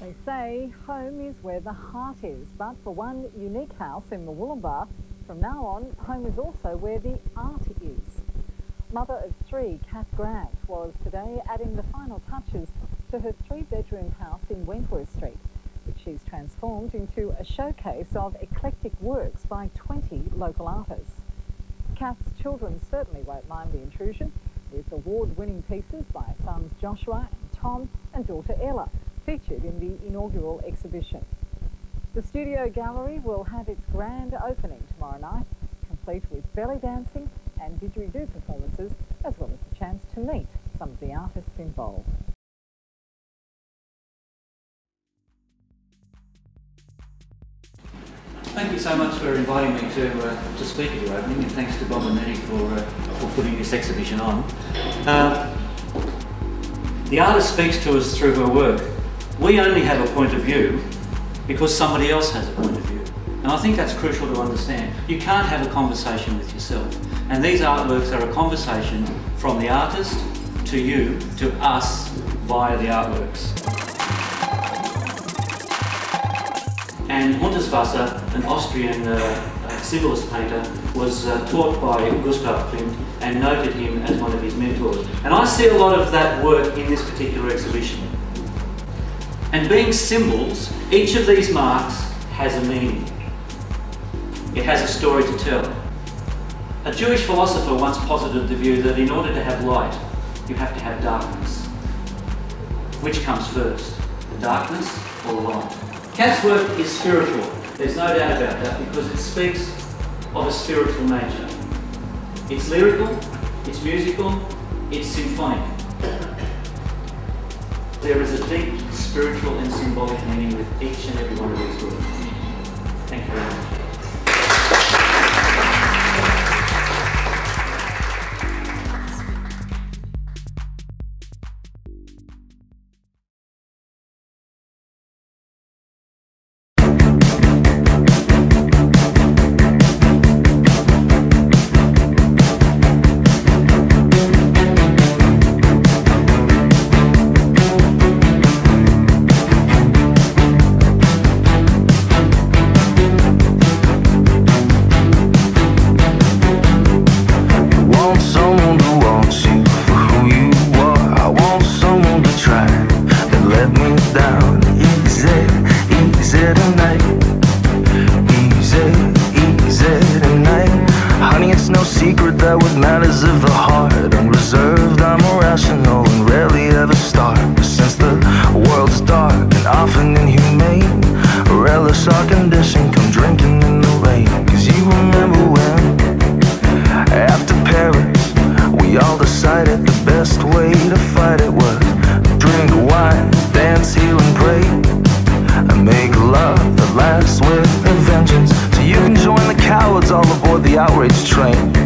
They say home is where the heart is, but for one unique house in the Woolloomba, from now on, home is also where the art is. Mother of three, Kath Grant, was today adding the final touches to her three-bedroom house in Wentworth Street, which she's transformed into a showcase of eclectic works by 20 local artists. Kath's children certainly won't mind the intrusion, with award-winning pieces by sons Joshua and Tom and daughter Ella, featured in the inaugural exhibition. The Studio Gallery will have its grand opening tomorrow night, complete with belly dancing and didgeridoo performances, as well as a chance to meet some of the artists involved. Thank you so much for inviting me to speak at your opening, and thanks to Bob and Nettie for putting this exhibition on. The artist speaks to us through her work. We only have a point of view because somebody else has a point of view. And I think that's crucial to understand. You can't have a conversation with yourself. And these artworks are a conversation from the artist to you, to us, via the artworks. And Hundertwasser, an Austrian civilist painter, was taught by Gustav Klimt and noted him as one of his mentors. And I see a lot of that work in this particular exhibition. And being symbols, each of these marks has a meaning. It has a story to tell. A Jewish philosopher once posited the view that in order to have light, you have to have darkness. Which comes first, the darkness or the light? Kath's work is spiritual, there's no doubt about that, because it speaks of a spiritual nature. It's lyrical, it's musical, it's symphonic. There is a deep spiritual and symbolic meaning with each and every one of these works. Thank you very much. All aboard the outrage train.